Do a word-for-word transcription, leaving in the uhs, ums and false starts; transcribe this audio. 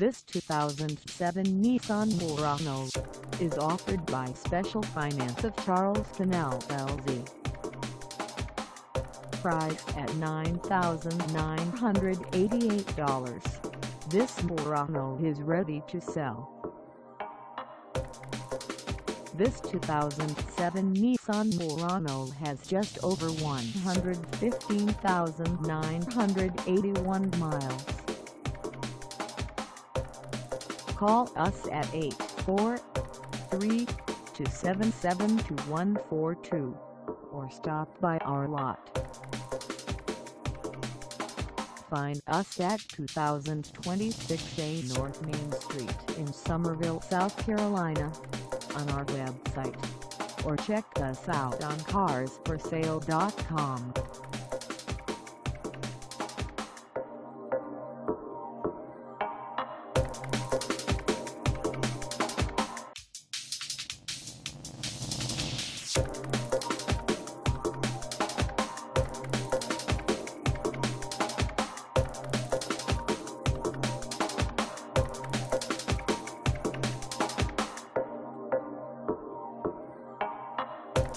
This two thousand seven Nissan Murano is offered by Special Finance of Charleston L L C. Priced at nine thousand nine hundred eighty-eight dollars, this Murano is ready to sell. This two thousand seven Nissan Murano has just over one hundred fifteen thousand nine hundred eighty-one miles. Call us at eight four three, two seven seven, two one four two or stop by our lot. Find us at two thousand twenty-six A North Main Street in Summerville, South Carolina, on our website, or check us out on cars for sale dot com.